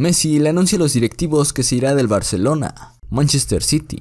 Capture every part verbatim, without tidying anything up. Messi le anuncia a los directivos que se irá del Barcelona, Manchester City.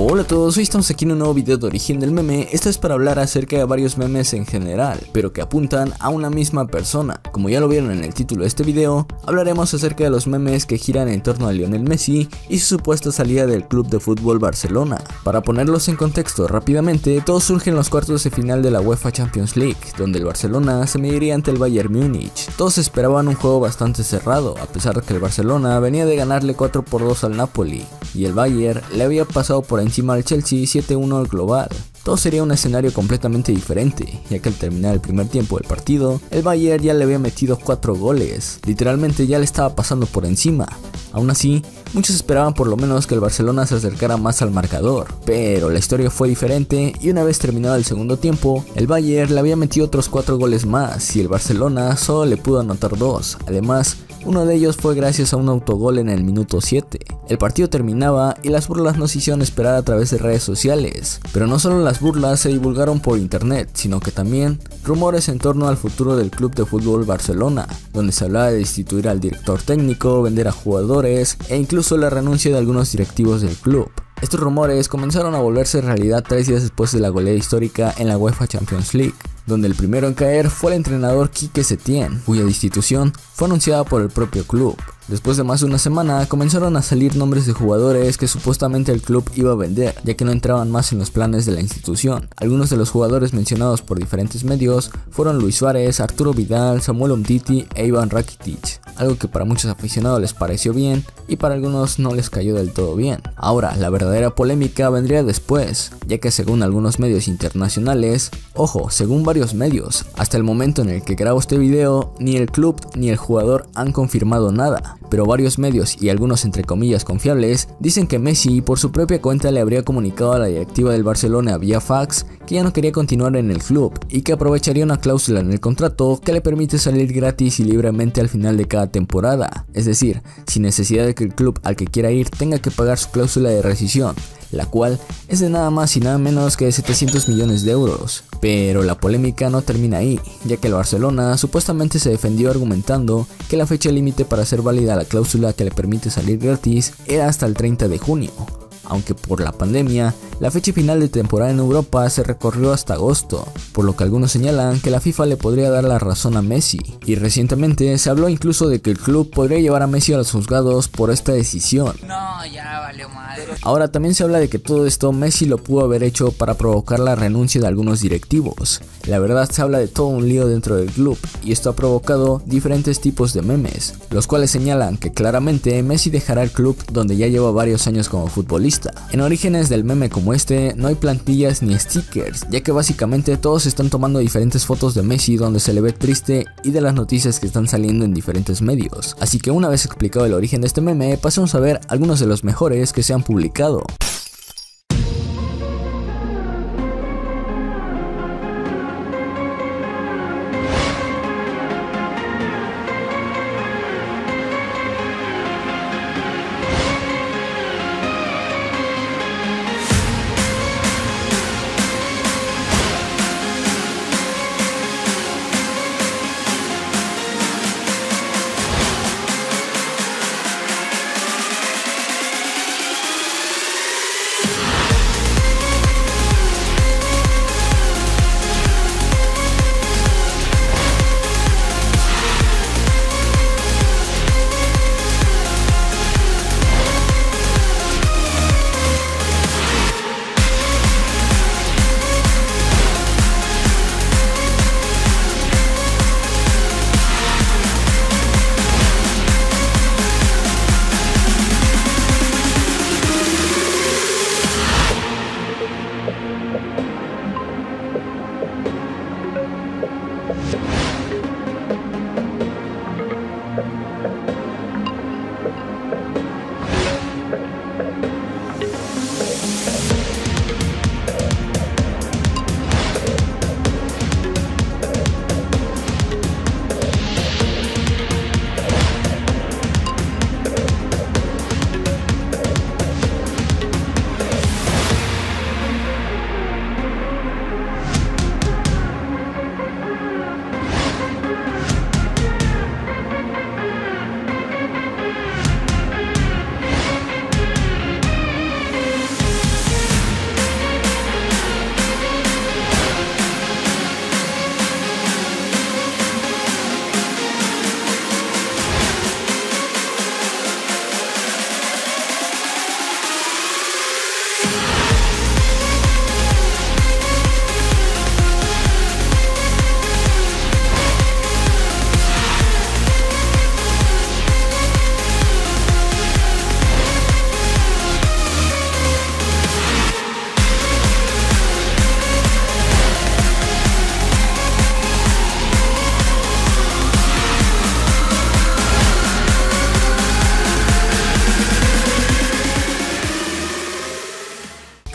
Hola a todos, hoy estamos aquí en un nuevo video de origen del meme. Esto es para hablar acerca de varios memes en general, pero que apuntan a una misma persona. Como ya lo vieron en el título de este video, hablaremos acerca de los memes que giran en torno a Lionel Messi y su supuesta salida del club de fútbol Barcelona. Para ponerlos en contexto rápidamente, todo surge en los cuartos de final de la UEFA Champions League, donde el Barcelona se mediría ante el Bayern Múnich. Todos esperaban un juego bastante cerrado, a pesar de que el Barcelona venía de ganarle cuatro por dos al Napoli, y el Bayern le había pasado por encima al Chelsea siete uno al global. Todo sería un escenario completamente diferente, ya que al terminar el primer tiempo del partido, el Bayern ya le había metido cuatro goles, literalmente ya le estaba pasando por encima. Aún así, muchos esperaban por lo menos que el Barcelona se acercara más al marcador, pero la historia fue diferente y una vez terminado el segundo tiempo, el Bayern le había metido otros cuatro goles más y el Barcelona solo le pudo anotar dos, además uno de ellos fue gracias a un autogol en el minuto siete. El partido terminaba y las burlas nos hicieron esperar a través de redes sociales, pero no solo las burlas se divulgaron por internet, sino que también rumores en torno al futuro del club de fútbol Barcelona, donde se hablaba de destituir al director técnico, vender a jugadores e incluso Incluso la renuncia de algunos directivos del club. Estos rumores comenzaron a volverse realidad tres días después de la goleada histórica en la UEFA Champions League, donde el primero en caer fue el entrenador Kique Setien, cuya destitución fue anunciada por el propio club. Después de más de una semana comenzaron a salir nombres de jugadores que supuestamente el club iba a vender, ya que no entraban más en los planes de la institución. Algunos de los jugadores mencionados por diferentes medios fueron Luis Suárez, Arturo Vidal, Samuel Umtiti e Iván Rakitić, algo que para muchos aficionados les pareció bien y para algunos no les cayó del todo bien. Ahora, la verdadera polémica vendría después, ya que según algunos medios internacionales, ojo, según varios medios, hasta el momento en el que grabo este video, ni el club ni el jugador han confirmado nada. Pero varios medios y algunos entre comillas confiables dicen que Messi por su propia cuenta le habría comunicado a la directiva del Barcelona vía fax que ya no quería continuar en el club y que aprovecharía una cláusula en el contrato que le permite salir gratis y libremente al final de cada temporada, es decir, sin necesidad de que el club al que quiera ir tenga que pagar su cláusula de rescisión, la cual es de nada más y nada menos que de setecientos millones de euros. Pero la polémica no termina ahí, ya que el Barcelona supuestamente se defendió argumentando que la fecha límite para hacer válida la cláusula que le permite salir gratis era hasta el treinta de junio, aunque por la pandemia la fecha final de temporada en Europa se recorrió hasta agosto, por lo que algunos señalan que la FIFA le podría dar la razón a Messi, y recientemente se habló incluso de que el club podría llevar a Messi a los juzgados por esta decisión. No, ya valió madre. Ahora también se habla de que todo esto Messi lo pudo haber hecho para provocar la renuncia de algunos directivos. La verdad, se habla de todo un lío dentro del club y esto ha provocado diferentes tipos de memes, los cuales señalan que claramente Messi dejará el club donde ya lleva varios años como futbolista. En orígenes del meme como este no hay plantillas ni stickers, ya que básicamente todos están tomando diferentes fotos de Messi donde se le ve triste y de las noticias que están saliendo en diferentes medios. Así que una vez explicado el origen de este meme, pasemos a ver algunos de los mejores que se han publicado.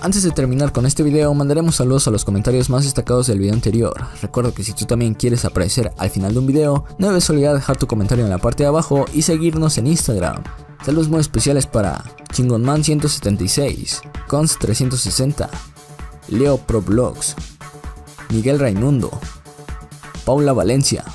Antes de terminar con este video, mandaremos saludos a los comentarios más destacados del video anterior. Recuerda que si tú también quieres aparecer al final de un video, no debes olvidar dejar tu comentario en la parte de abajo y seguirnos en Instagram. Saludos muy especiales para Chingonman ciento setenta y seis, Cons trescientos sesenta, Leo Pro Blogs, Miguel Raimundo, Paula Valencia.